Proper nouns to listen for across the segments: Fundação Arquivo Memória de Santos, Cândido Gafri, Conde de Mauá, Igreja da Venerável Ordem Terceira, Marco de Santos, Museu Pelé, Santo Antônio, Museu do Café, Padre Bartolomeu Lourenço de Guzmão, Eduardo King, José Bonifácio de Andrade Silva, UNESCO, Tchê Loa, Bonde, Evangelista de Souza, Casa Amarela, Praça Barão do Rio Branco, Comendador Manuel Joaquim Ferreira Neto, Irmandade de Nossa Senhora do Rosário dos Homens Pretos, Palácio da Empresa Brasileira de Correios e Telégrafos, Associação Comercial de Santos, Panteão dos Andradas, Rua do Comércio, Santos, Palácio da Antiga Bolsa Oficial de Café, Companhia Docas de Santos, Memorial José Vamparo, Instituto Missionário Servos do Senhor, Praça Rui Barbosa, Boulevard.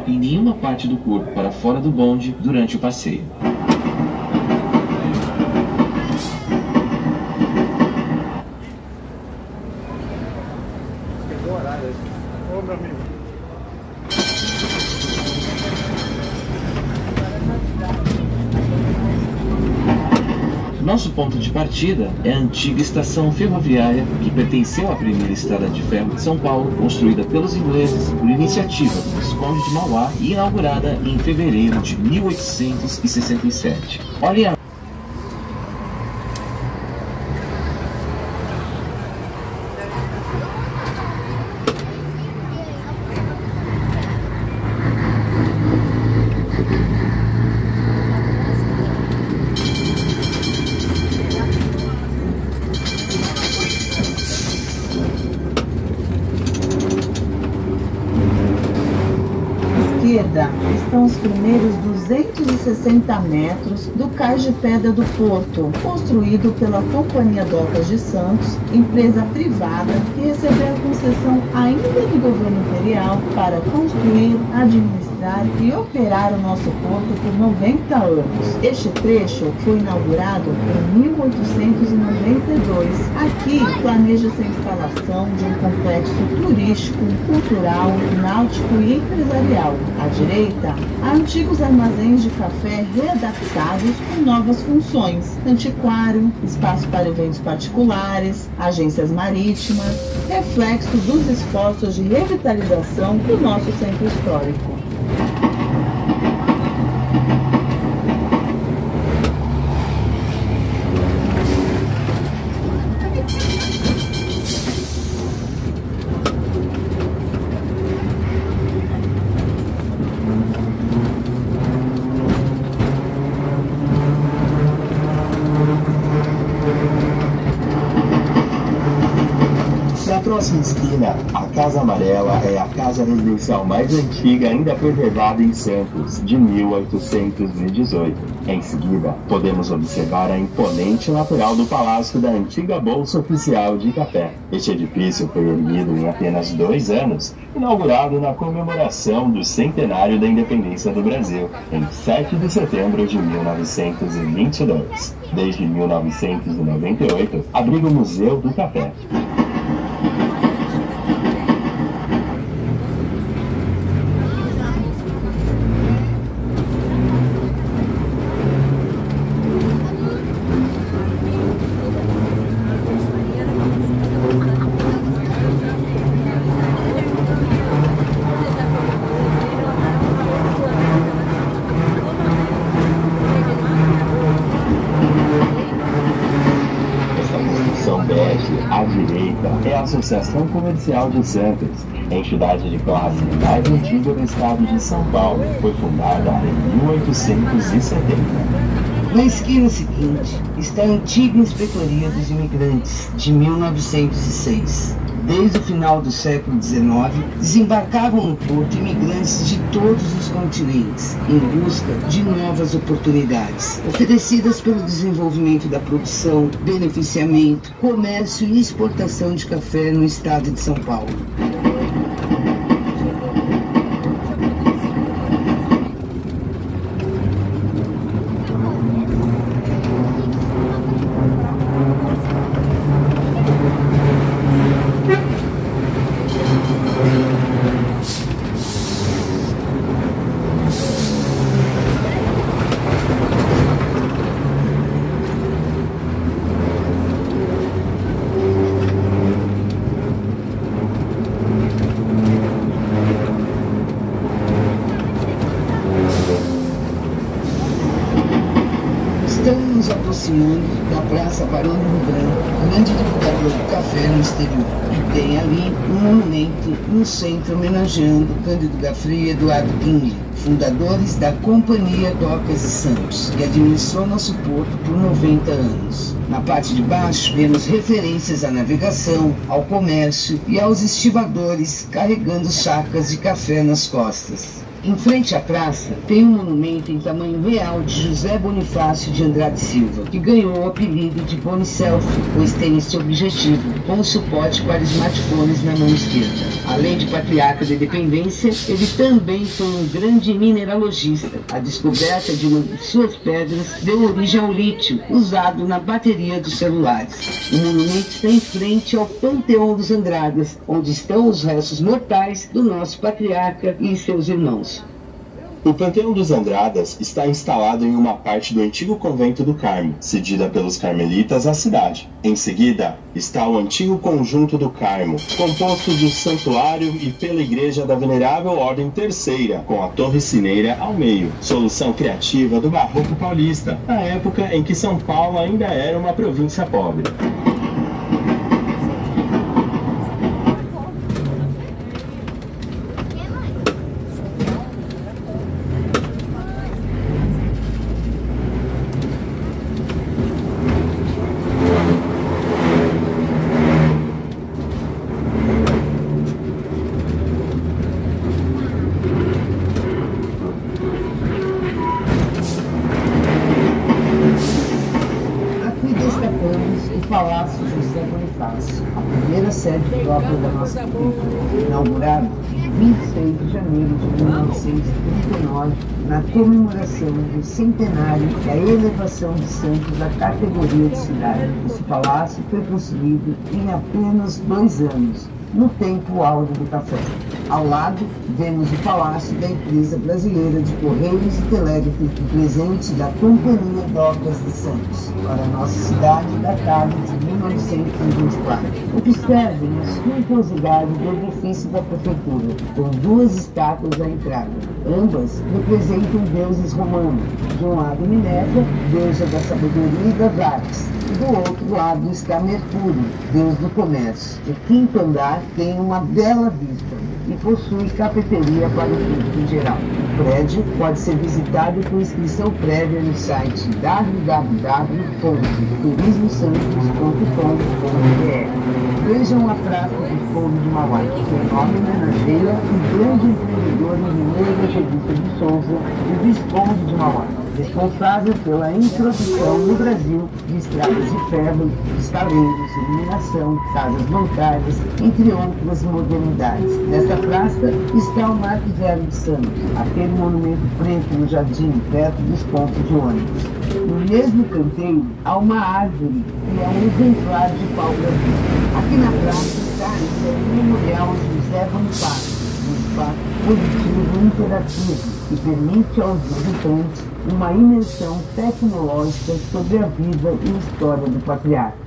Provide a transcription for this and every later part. toque em nenhuma parte do corpo para fora do bonde durante o passeio. Nosso ponto de partida é a antiga estação ferroviária que pertenceu à primeira estrada de ferro de São Paulo, construída pelos ingleses por iniciativa dos Conde de Mauá e inaugurada em fevereiro de 1867. Olha a... Estão os primeiros 260 metros do cais de pedra do Porto, construído pela Companhia Docas de Santos, empresa privada que recebeu a concessão ainda do governo imperial para construir, administrar e operar o nosso porto por 90 anos. Este trecho foi inaugurado em 1892. Aqui planeja-se a instalação de um complexo turístico, cultural, náutico e empresarial. À direita, há antigos armazéns de café readaptados com novas funções: antiquário, espaço para eventos particulares, agências marítimas, reflexo dos esforços de revitalização do nosso centro histórico. Próxima esquina, a Casa Amarela é a casa residencial mais antiga ainda preservada em Santos, de 1818. Em seguida, podemos observar a imponente lateral do Palácio da Antiga Bolsa Oficial de Café. Este edifício foi erguido em apenas 2 anos, inaugurado na comemoração do centenário da independência do Brasil, em 7 de setembro de 1922. Desde 1998, abriga o Museu do Café. À direita é a Associação Comercial de Santos, entidade de classe mais antiga do estado de São Paulo, foi fundada em 1870. Na esquina seguinte está a antiga Inspetoria dos Imigrantes, de 1906. Desde o final do século XIX, desembarcavam no porto imigrantes de todos os continentes, em busca de novas oportunidades, oferecidas pelo desenvolvimento da produção, beneficiamento, comércio e exportação de café no estado de São Paulo. Nos aproximando da Praça Barão do Rio Branco, grande divulgador do café no exterior, e tem ali um monumento no centro homenageando Cândido Gafri e Eduardo King, fundadores da Companhia Docas de Santos, que administrou nosso porto por 90 anos. Na parte de baixo, vemos referências à navegação, ao comércio e aos estivadores carregando sacas de café nas costas. Em frente à praça, tem um monumento em tamanho real de José Bonifácio de Andrade Silva, que ganhou o apelido de Boniselfie, pois tem esse objetivo, com o suporte para smartphones na mão esquerda. Além de patriarca da independência, ele também foi um grande mineralogista. A descoberta de uma de suas pedras deu origem ao lítio, usado na bateria dos celulares. O monumento está em frente ao Panteão dos Andradas, onde estão os restos mortais do nosso patriarca e seus irmãos. O Panteão dos Andradas está instalado em uma parte do antigo Convento do Carmo, cedida pelos carmelitas à cidade. Em seguida, está o antigo Conjunto do Carmo, composto do santuário e pela Igreja da Venerável Ordem Terceira, com a Torre Cineira ao meio, solução criativa do barroco paulista, na época em que São Paulo ainda era uma província pobre. Palácio José Bonifácio, a primeira sede do obra da nossa cultura, inaugurada em 26 de janeiro de 1939, na comemoração do centenário da elevação de Santos à categoria de cidade. Esse palácio foi construído em apenas 2 anos, no tempo áureo do café. Ao lado, vemos o Palácio da Empresa Brasileira de Correios e Telégrafos, presente da Companhia Docas de Santos, para a nossa cidade datado de 1924. Observem a suntuosidade do edifício da prefeitura, com 2 estátuas à entrada. Ambas representam deuses romanos. De um lado, Minerva, deusa da sabedoria e das artes. Do outro lado está Mercúrio, deus do comércio. O 5º andar tem uma bela vista e possui cafeteria para o público em geral. O prédio pode ser visitado com inscrição prévia no site www.turismosantos.com.br. Vejam a praça do Conde de Mauá, fenômeno homenageia o grande empreendedor mineiro Evangelista de Souza e Visconde de Mauá, responsável pela introdução no Brasil de estradas de ferro, estaleiros, iluminação, casas bancárias, entre outras modernidades. Nesta praça está o Marco de Santos, aquele monumento preto no jardim, perto dos pontos de ônibus. No mesmo canteiro há uma árvore e há um exemplar de pau brasil. Aqui na praça está o Memorial José Vamparo, um espaço positivo e interativo que permite aos visitantes uma imersão tecnológica sobre a vida e história do patriarca.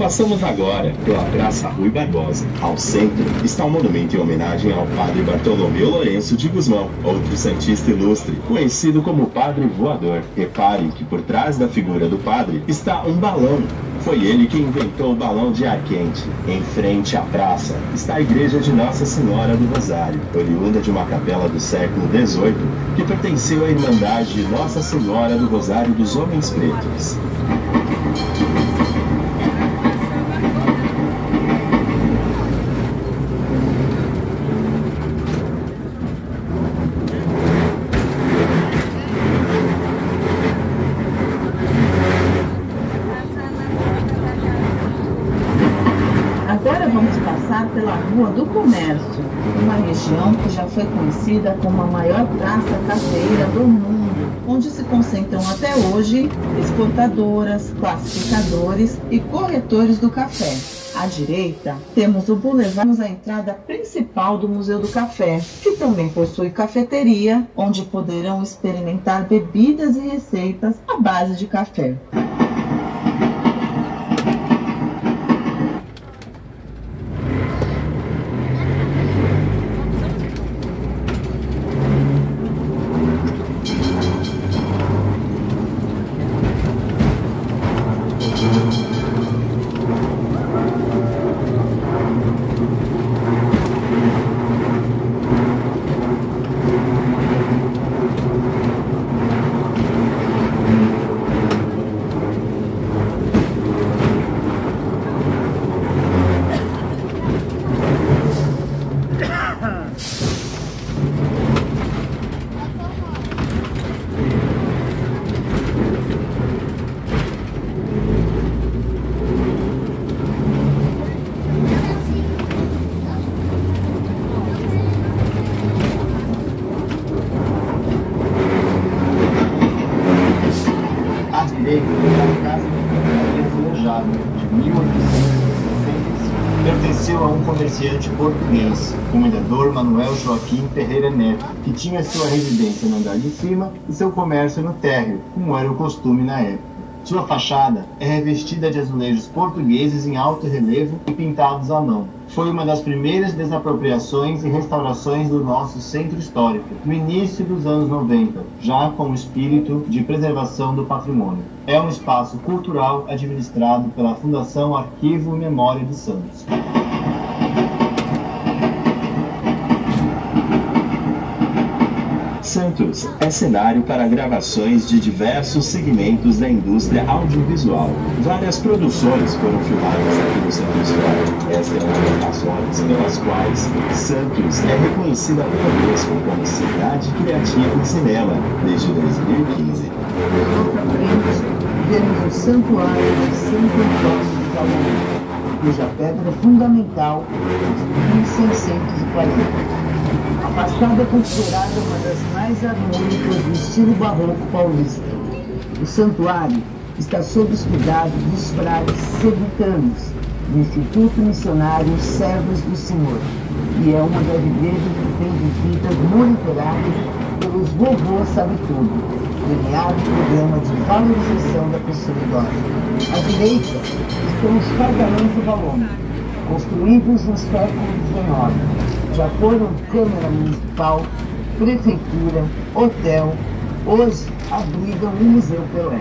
Passamos agora pela Praça Rui Barbosa. Ao centro está um monumento em homenagem ao Padre Bartolomeu Lourenço de Guzmão, outro santista ilustre, conhecido como Padre Voador. Reparem que por trás da figura do padre está um balão. Foi ele que inventou o balão de ar quente. Em frente à praça está a Igreja de Nossa Senhora do Rosário, oriunda de uma capela do século XVIII, que pertenceu à Irmandade de Nossa Senhora do Rosário dos Homens Pretos. pela Rua do Comércio, uma região que já foi conhecida como a maior praça cafeeira do mundo, onde se concentram até hoje exportadoras, classificadores e corretores do café. À direita, temos o Boulevard, a entrada principal do Museu do Café, que também possui cafeteria, onde poderão experimentar bebidas e receitas à base de café. Comerciante português, Comendador Manuel Joaquim Ferreira Neto, que tinha sua residência no andar de cima e seu comércio no térreo, como era o costume na época. Sua fachada é revestida de azulejos portugueses em alto relevo e pintados à mão. Foi uma das primeiras desapropriações e restaurações do nosso centro histórico, no início dos anos 90, já com o espírito de preservação do patrimônio. É um espaço cultural administrado pela Fundação Arquivo Memória de Santos. Santos é cenário para gravações de diversos segmentos da indústria audiovisual. Várias produções foram filmadas aqui no Centro Histórico. Esta é uma das razões pelas quais Santos é reconhecida pela UNESCO como cidade criativa em cinema desde 2015. Logo à frente, vemos o Santuário de Santo Antônio da Lua, cuja pedra fundamental de 1640. A fachada é considerada uma das mais harmônicas do estilo barroco paulista. O santuário está sob os cuidados dos frades sevitanos do Instituto Missionário Servos do Senhor e é uma das igrejas que tem visitas monitoradas pelos vovôs sabe-tudo, premiado programa de valorização da pessoa idosa. À direita estão os pavilhões do Valongo, construídos no século XIX. Já foram Câmara Municipal, Prefeitura, Hotel, hoje abrigam o Museu Pelé.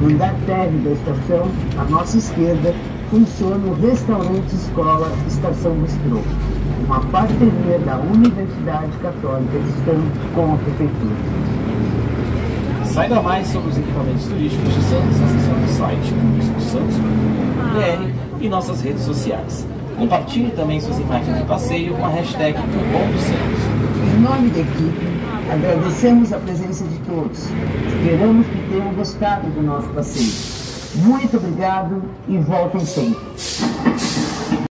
No andar térreo da estação, à nossa esquerda, funciona o Restaurante Escola Estação Bistrô, uma parceria da Universidade Católica de Santos com a Prefeitura. Saiba mais sobre os equipamentos turísticos de Santos acessando o site turismosantos.br e nossas redes sociais. Compartilhe também suas imagens de passeio com a hashtag #CompanhiaDocas. Em nome da equipe, agradecemos a presença de todos. Esperamos que tenham gostado do nosso passeio. Muito obrigado e voltem sempre.